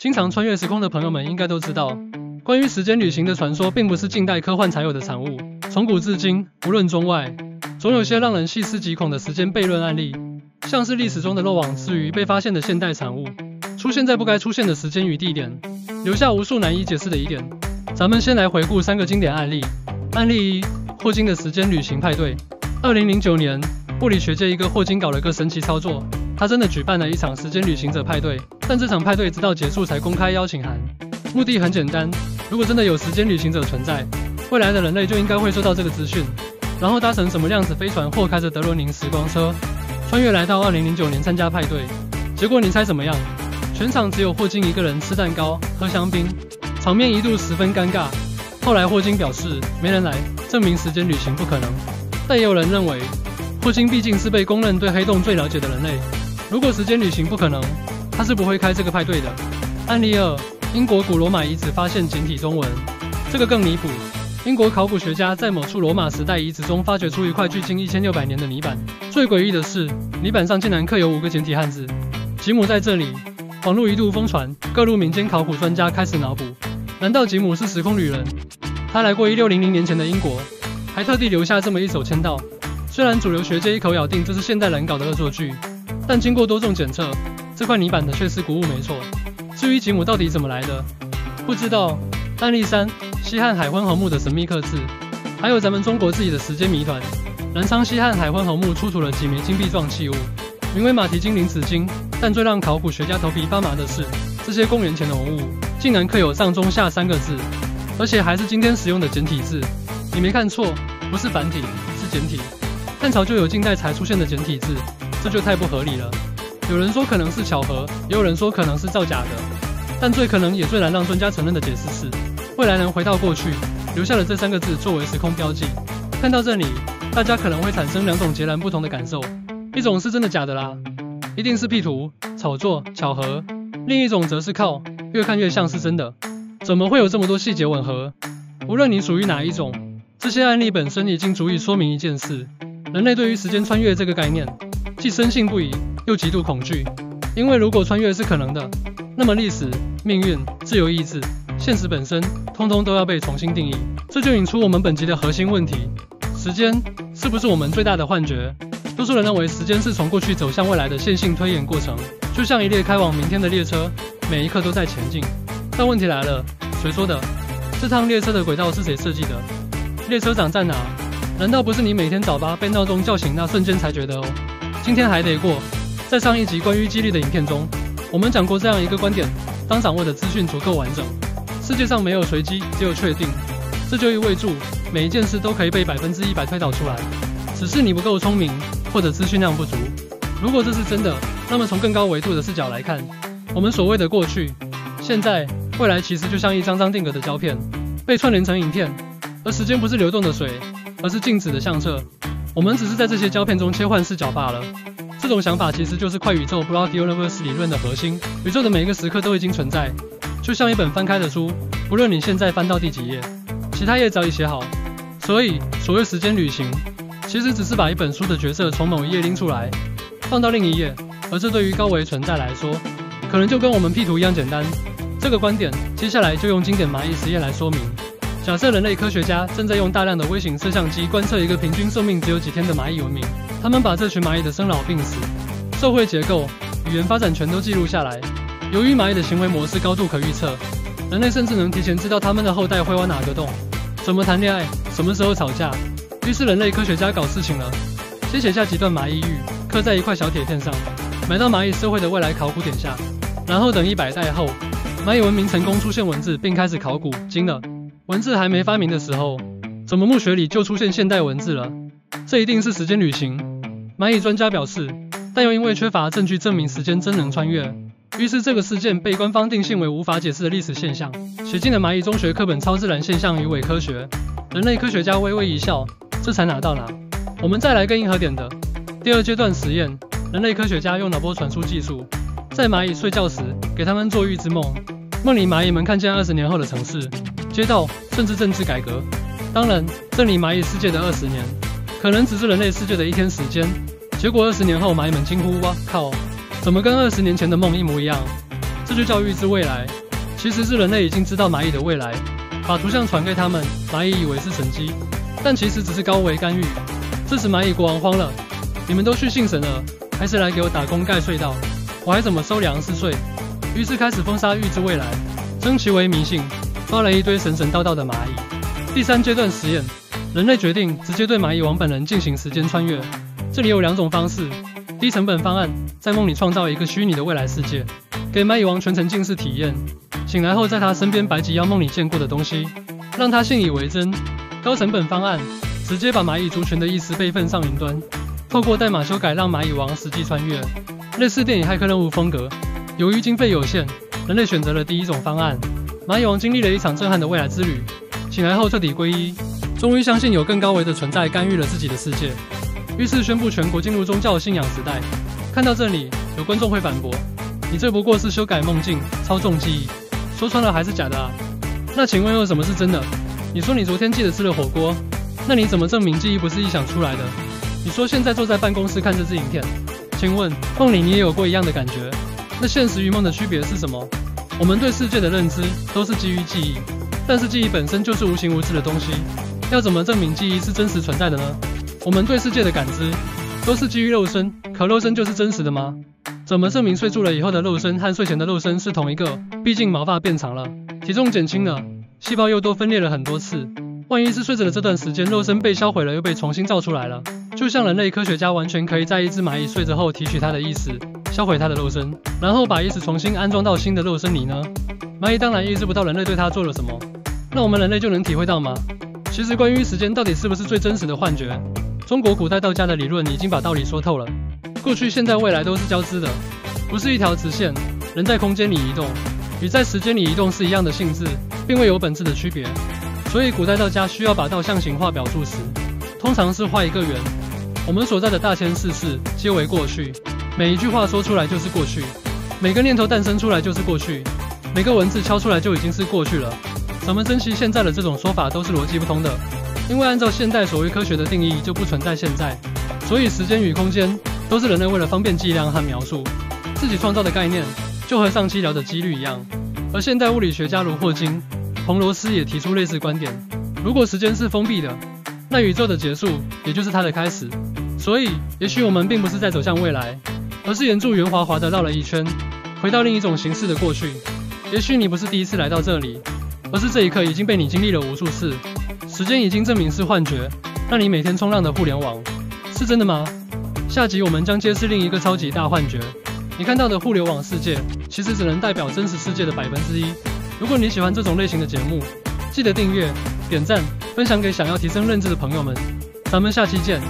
经常穿越时空的朋友们应该都知道，关于时间旅行的传说并不是近代科幻才有的产物。从古至今，无论中外，总有些让人细思极恐的时间悖论案例，像是历史中的漏网之鱼被发现的现代产物，出现在不该出现的时间与地点，留下无数难以解释的疑点。咱们先来回顾三个经典案例。案例一：霍金的时间旅行派对。2009年，物理学界一哥霍金搞了个神奇操作。 他真的举办了一场时间旅行者派对，但这场派对直到结束才公开邀请函。目的很简单，如果真的有时间旅行者存在，未来的人类就应该会收到这个资讯，然后搭乘什么量子飞船或开着德罗宁时光车，穿越来到2009年参加派对。结果你猜怎么样？全场只有霍金一个人吃蛋糕、喝香槟，场面一度十分尴尬。后来霍金表示没人来，证明时间旅行不可能。但也有人认为，霍金毕竟是被公认对黑洞最了解的人类。 如果时间旅行不可能，他是不会开这个派对的。案例二：英国古罗马遗址发现简体中文，这个更离谱。英国考古学家在某处罗马时代遗址中发掘出一块距今1600年的泥板，最诡异的是，泥板上竟然刻有5个简体汉字“吉姆在这里”。网络一度疯传，各路民间考古专家开始脑补：难道吉姆是时空旅人？他来过1600年前的英国，还特地留下这么一手签到。虽然主流学界一口咬定这是现代人搞的恶作剧。 但经过多种检测，这块泥板的确是古物没错。至于吉姆到底怎么来的，不知道。案例三：西汉海昏侯墓的神秘刻字，还有咱们中国自己的时间谜团。南昌西汉海昏侯墓出土了几枚金币状器物，名为马蹄金、零子金。但最让考古学家头皮发麻的是，这些公元前的文物竟然刻有上、中、下3个字，而且还是今天使用的简体字。你没看错，不是繁体，是简体。汉朝就有近代才出现的简体字。 这就太不合理了。有人说可能是巧合，也有人说可能是造假的。但最可能也最难让专家承认的解释是，未来人回到过去，留下了这3个字作为时空标记。看到这里，大家可能会产生2种截然不同的感受：一种是真的假的啦，一定是 P 图、炒作、巧合；另一种则是靠，越看越像是真的。怎么会有这么多细节吻合？无论你属于哪一种，这些案例本身已经足以说明一件事：人类对于时间穿越这个概念。 既深信不疑，又极度恐惧，因为如果穿越是可能的，那么历史、命运、自由意志、现实本身，通通都要被重新定义。这就引出我们本集的核心问题：时间是不是我们最大的幻觉？多数人认为时间是从过去走向未来的线性推演过程，就像一列开往明天的列车，每一刻都在前进。但问题来了，谁说的？这趟列车的轨道是谁设计的？列车长在哪？难道不是你每天早8被闹钟叫醒那瞬间才觉得哦？ 今天还得过，在上一集关于激励的影片中，我们讲过这样一个观点：当掌握的资讯足够完整，世界上没有随机，只有确定。这就意味着每一件事都可以被100%推导出来，只是你不够聪明，或者资讯量不足。如果这是真的，那么从更高维度的视角来看，我们所谓的过去、现在、未来，其实就像一张张定格的胶片，被串联成影片。而时间不是流动的水，而是静止的相册。 我们只是在这些胶片中切换视角罢了。这种想法其实就是快宇宙 Block Universe 理论的核心。宇宙的每一个时刻都已经存在，就像一本翻开的书，不论你现在翻到第几页，其他页早已写好。所以，所谓时间旅行，其实只是把一本书的角色从某一页拎出来，放到另一页。而这对于高维存在来说，可能就跟我们 P 图一样简单。这个观点，接下来就用经典蚂蚁实验来说明。 假设人类科学家正在用大量的微型摄像机观测一个平均寿命只有几天的蚂蚁文明，他们把这群蚂蚁的生老病死、社会结构、语言发展全都记录下来。由于蚂蚁的行为模式高度可预测，人类甚至能提前知道他们的后代会往哪个洞、怎么谈恋爱、什么时候吵架。于是人类科学家搞事情了，先写下几段蚂蚁语，刻在一块小铁片上，埋到蚂蚁社会的未来考古点下。然后等100代后，蚂蚁文明成功出现文字并开始考古，惊了。 文字还没发明的时候，怎么墓穴里就出现现代文字了？这一定是时间旅行。蚂蚁专家表示，但又因为缺乏证据证明时间真能穿越，于是这个事件被官方定性为无法解释的历史现象，写进了蚂蚁中学课本《超自然现象与伪科学》。人类科学家微微一笑，这才哪到哪？我们再来个硬核点的。第二阶段实验，人类科学家用脑波传输技术，在蚂蚁睡觉时给他们做预知梦，梦里蚂蚁们看见20年后的城市。 街道甚至政治改革，当然，这里蚂蚁世界的20年，可能只是人类世界的1天时间。结果20年后，蚂蚁们惊呼：“哇靠，怎么跟20年前的梦一模一样？”这就叫预知未来。其实是人类已经知道蚂蚁的未来，把图像传给他们，蚂蚁以为是神机，但其实只是高维干预。这时蚂蚁国王慌了，你们都去信神了，还是来给我打工盖隧道？我还怎么收粮食税？于是开始封杀预知未来，称其为迷信，抓来一堆神神叨叨的蚂蚁。第三阶段实验，人类决定直接对蚂蚁王本人进行时间穿越。这里有两种方式：低成本方案，在梦里创造一个虚拟的未来世界，给蚂蚁王全程近视体验，醒来后在他身边摆几样梦里见过的东西，让他信以为真；高成本方案，直接把蚂蚁族群的意识备份上云端，透过代码修改让蚂蚁王实际穿越，类似电影骇客任务风格。由于经费有限，人类选择了第一种方案。蚂蚁王经历了一场震撼的未来之旅，醒来后彻底皈依，终于相信有更高维的存在干预了自己的世界，于是宣布全国进入宗教信仰时代。看到这里，有观众会反驳：“你这不过是修改梦境、操纵记忆，说穿了还是假的啊。”那请问又什么是真的？你说你昨天记得吃了火锅。那你怎么证明记忆不是臆想出来的？你说现在坐在办公室看这支影片，请问梦里你也有过一样的感觉？那现实与梦的区别是什么？我们对世界的认知都是基于记忆，但是记忆本身就是无形无质的东西，要怎么证明记忆是真实存在的呢？我们对世界的感知都是基于肉身，可肉身就是真实的吗？怎么证明睡住了以后的肉身和睡前的肉身是同一个？毕竟毛发变长了，体重减轻了，细胞又多分裂了很多次。万一是睡着的这段时间，肉身被销毁了，又被重新造出来了，就像人类科学家完全可以在一只蚂蚁睡着后提取它的意识，销毁它的肉身，然后把意识重新安装到新的肉身里呢？蚂蚁当然意识不到人类对它做了什么，那我们人类就能体会到吗？其实关于时间到底是不是最真实的幻觉，中国古代道家的理论已经把道理说透了。过去、现在、未来都是交织的，不是一条直线。人在空间里移动，与在时间里移动是一样的性质，并未有本质的区别。所以，古代道家需要把道象形化表述时，通常是画一个圆。我们所在的大千世事皆为过去，每一句话说出来就是过去，每个念头诞生出来就是过去，每个文字敲出来就已经是过去了。咱们珍惜现在的这种说法都是逻辑不通的，因为按照现代所谓科学的定义就不存在现在，所以时间与空间都是人类为了方便计量和描述自己创造的概念，就和上期聊的几率一样。而现代物理学家如霍金、彭罗斯也提出类似观点，如果时间是封闭的，那宇宙的结束也就是它的开始。所以也许我们并不是在走向未来，而是沿着圆滑滑的绕了一圈，回到另一种形式的过去。也许你不是第一次来到这里，而是这一刻已经被你经历了无数次。时间已经证明是幻觉，让你每天冲浪的互联网是真的吗？下集我们将揭示另一个超级大幻觉，你看到的互联网世界其实只能代表真实世界的1%。如果你喜欢这种类型的节目，记得订阅、点赞、分享给想要提升认知的朋友们。咱们下期见。